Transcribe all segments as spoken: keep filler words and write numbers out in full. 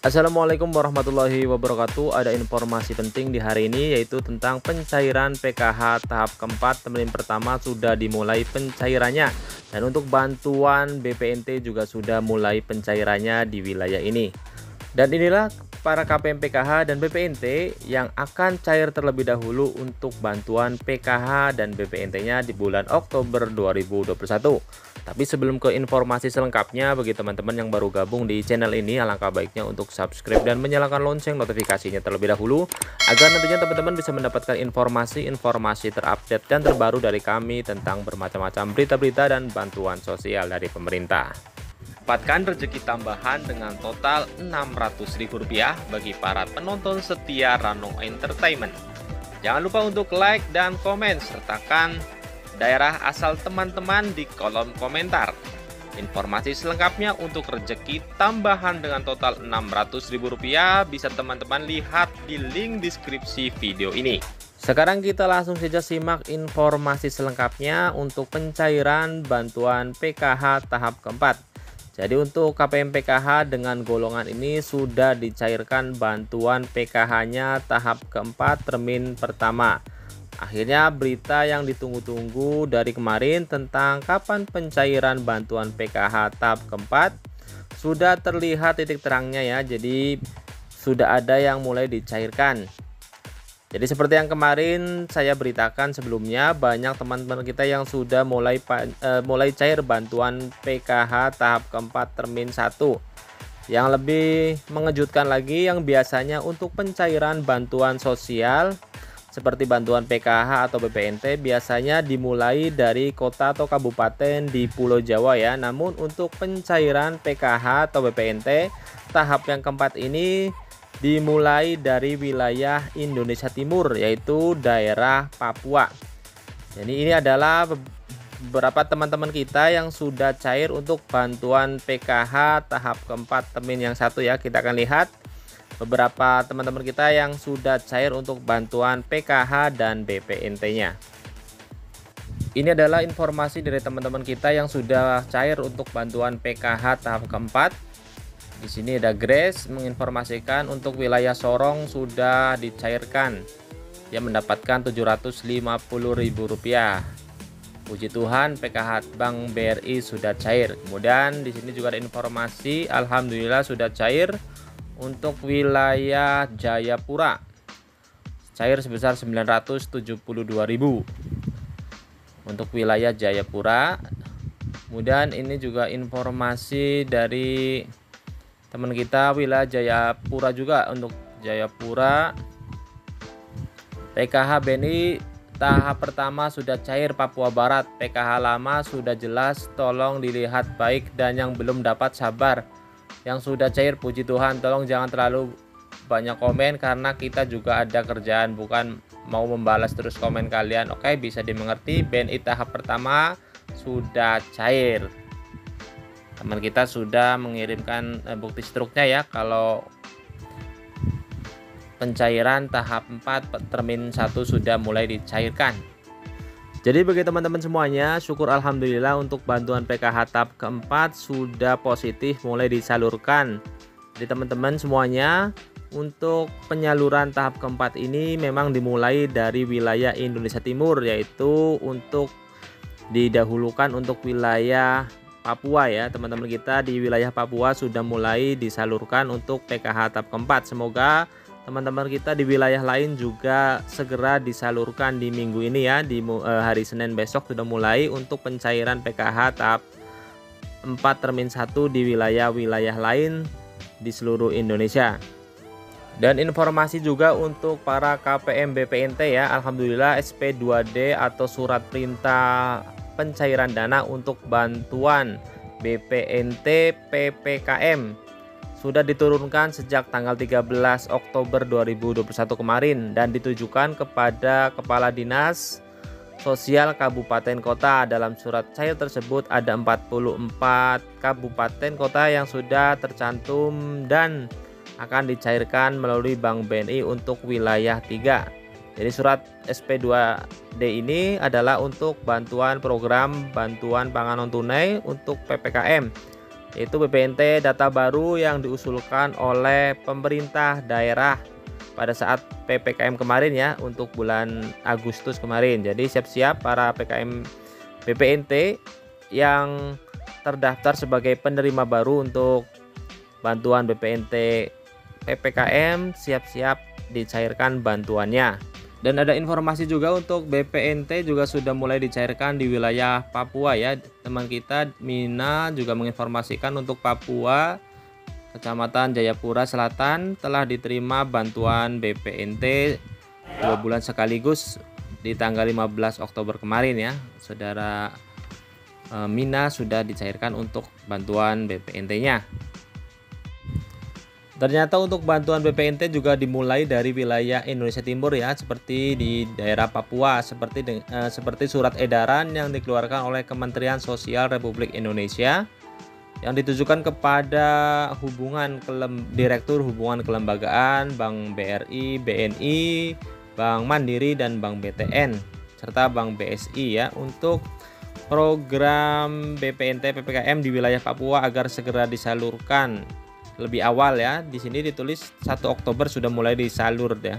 Assalamualaikum warahmatullahi wabarakatuh. Ada informasi penting di hari ini, yaitu tentang pencairan P K H tahap keempat. Termin pertama sudah dimulai pencairannya, dan untuk bantuan B P N T juga sudah mulai pencairannya di wilayah ini. Dan inilah para K P M P K H dan B P N T yang akan cair terlebih dahulu untuk bantuan P K H dan B P N T-nya di bulan Oktober dua ribu dua puluh satu. Tapi sebelum ke informasi selengkapnya, bagi teman-teman yang baru gabung di channel ini, alangkah baiknya untuk subscribe dan menyalakan lonceng notifikasinya terlebih dahulu, agar nantinya teman-teman bisa mendapatkan informasi-informasi terupdate dan terbaru dari kami tentang bermacam-macam berita-berita dan bantuan sosial dari pemerintah. Dapatkan rezeki tambahan dengan total enam ratus ribu rupiah bagi para penonton setia Rano Entertainment. Jangan lupa untuk like dan komen, sertakan daerah asal teman-teman di kolom komentar. Informasi selengkapnya untuk rezeki tambahan dengan total enam ratus ribu rupiah bisa teman-teman lihat di link deskripsi video ini. Sekarang kita langsung saja simak informasi selengkapnya untuk pencairan bantuan P K H tahap keempat. Jadi untuk K P M P K H dengan golongan ini sudah dicairkan bantuan P K H-nya tahap keempat termin pertama. Akhirnya berita yang ditunggu-tunggu dari kemarin tentang kapan pencairan bantuan P K H tahap keempat sudah terlihat titik terangnya ya. Jadi sudah ada yang mulai dicairkan. Jadi seperti yang kemarin saya beritakan sebelumnya, banyak teman-teman kita yang sudah mulai eh, mulai cair bantuan P K H tahap keempat termin satu. Yang lebih mengejutkan lagi, yang biasanya untuk pencairan bantuan sosial seperti bantuan P K H atau B P N T biasanya dimulai dari kota atau kabupaten di Pulau Jawa ya. Namun untuk pencairan P K H atau B P N T tahap yang keempat ini dimulai dari wilayah Indonesia Timur, yaitu daerah Papua. Jadi ini adalah beberapa teman-teman kita yang sudah cair untuk bantuan P K H tahap keempat termin yang satu ya. Kita akan lihat beberapa teman-teman kita yang sudah cair untuk bantuan P K H dan B P N T-nya. Ini adalah informasi dari teman-teman kita yang sudah cair untuk bantuan P K H tahap keempat. Di sini ada Grace menginformasikan untuk wilayah Sorong sudah dicairkan. Dia mendapatkan tujuh ratus lima puluh ribu rupiah. Puji Tuhan, P K H Bank B R I sudah cair. Kemudian di sini juga ada informasi, alhamdulillah sudah cair untuk wilayah Jayapura, cair sebesar sembilan ratus tujuh puluh dua ribu untuk wilayah Jayapura. Kemudian ini juga informasi dari teman kita wilayah Jayapura juga. Untuk Jayapura, P K H B N I tahap pertama sudah cair Papua Barat. P K H lama sudah jelas, tolong dilihat baik, dan yang belum dapat sabar. Yang sudah cair, puji Tuhan, tolong jangan terlalu banyak komen karena kita juga ada kerjaan, bukan mau membalas terus komen kalian. Oke, bisa dimengerti. B N I tahap pertama sudah cair. Teman kita sudah mengirimkan bukti struknya ya. Kalau pencairan tahap empat termin satu sudah mulai dicairkan. Jadi bagi teman-teman semuanya, syukur alhamdulillah untuk bantuan P K H tahap keempat sudah positif mulai disalurkan. Jadi teman-teman semuanya, untuk penyaluran tahap keempat ini memang dimulai dari wilayah Indonesia Timur, yaitu untuk didahulukan untuk wilayah Papua ya. Teman-teman kita di wilayah Papua sudah mulai disalurkan untuk P K H tahap keempat. Semoga teman-teman kita di wilayah lain juga segera disalurkan di minggu ini ya. Di hari Senin besok sudah mulai untuk pencairan P K H tahap empat termin satu di wilayah-wilayah lain di seluruh Indonesia. Dan informasi juga untuk para K P M B P N T ya, alhamdulillah S P dua D atau surat perintah pencairan dana untuk bantuan B P N T P P K M sudah diturunkan sejak tanggal tiga belas Oktober dua ribu dua puluh satu kemarin, dan ditujukan kepada Kepala Dinas Sosial Kabupaten Kota. Dalam surat cair tersebut ada empat puluh empat kabupaten kota yang sudah tercantum dan akan dicairkan melalui Bank B N I untuk wilayah tiga. Jadi surat S P dua D ini adalah untuk bantuan program bantuan pangan non tunai untuk P P K M. yaitu B P N T data baru yang diusulkan oleh pemerintah daerah pada saat P P K M kemarin ya, untuk bulan Agustus kemarin. Jadi siap-siap para P K M B P N T yang terdaftar sebagai penerima baru untuk bantuan B P N T P P K M, siap-siap dicairkan bantuannya. Dan ada informasi juga untuk B P N T juga sudah mulai dicairkan di wilayah Papua ya. Teman kita Mina juga menginformasikan untuk Papua, Kecamatan Jayapura Selatan telah diterima bantuan B P N T dua bulan sekaligus di tanggal lima belas Oktober kemarin ya. Saudara Mina sudah dicairkan untuk bantuan B P N T-nya. Ternyata untuk bantuan B P N T juga dimulai dari wilayah Indonesia Timur ya, seperti di daerah Papua, seperti de, eh, seperti surat edaran yang dikeluarkan oleh Kementerian Sosial Republik Indonesia yang ditujukan kepada hubungan kelem, Direktur Hubungan Kelembagaan, Bank B R I, B N I, Bank Mandiri dan Bank B T N serta Bank B S I ya, untuk program B P N T P P K M di wilayah Papua agar segera disalurkan lebih awal ya. Di sini ditulis satu Oktober sudah mulai disalur ya.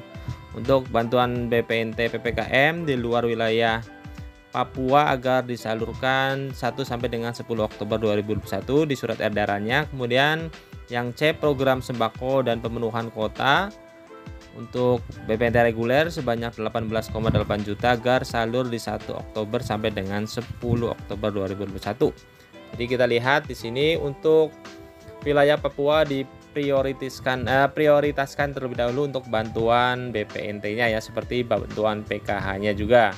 Untuk bantuan B P N T P P K M di luar wilayah Papua agar disalurkan satu sampai dengan sepuluh Oktober dua ribu dua puluh satu di surat edarannya. Kemudian yang C, program sembako dan pemenuhan kuota untuk B P N T reguler sebanyak delapan belas koma delapan juta agar salur di satu Oktober sampai dengan sepuluh Oktober dua ribu dua puluh satu. Jadi kita lihat di sini untuk wilayah Papua diprioritaskan eh, prioritaskan terlebih dahulu untuk bantuan B P N T-nya ya, seperti bantuan P K H-nya juga.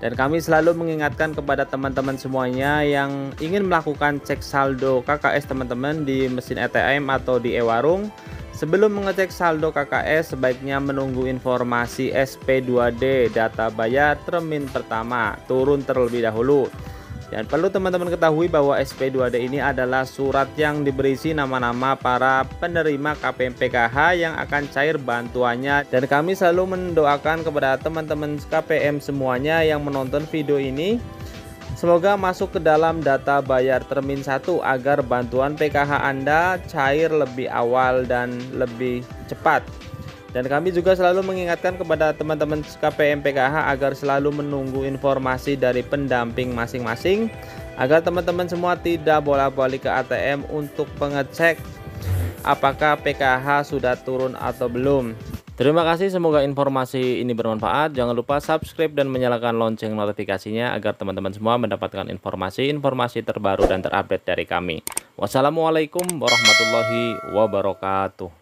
Dan kami selalu mengingatkan kepada teman-teman semuanya yang ingin melakukan cek saldo K K S teman-teman di mesin A T M atau di e-warung, sebelum mengecek saldo K K S sebaiknya menunggu informasi S P dua D data bayar termin pertama turun terlebih dahulu. Dan perlu teman-teman ketahui bahwa S P dua D ini adalah surat yang diberisi nama-nama para penerima K P M P K H yang akan cair bantuannya. Dan kami selalu mendoakan kepada teman-teman K P M semuanya yang menonton video ini, semoga masuk ke dalam data bayar termin satu agar bantuan P K H Anda cair lebih awal dan lebih cepat. Dan kami juga selalu mengingatkan kepada teman-teman K P M P K H agar selalu menunggu informasi dari pendamping masing-masing agar teman-teman semua tidak bolak-balik ke A T M untuk mengecek apakah P K H sudah turun atau belum. Terima kasih, semoga informasi ini bermanfaat. Jangan lupa subscribe dan menyalakan lonceng notifikasinya agar teman-teman semua mendapatkan informasi-informasi terbaru dan terupdate dari kami. Wassalamualaikum warahmatullahi wabarakatuh.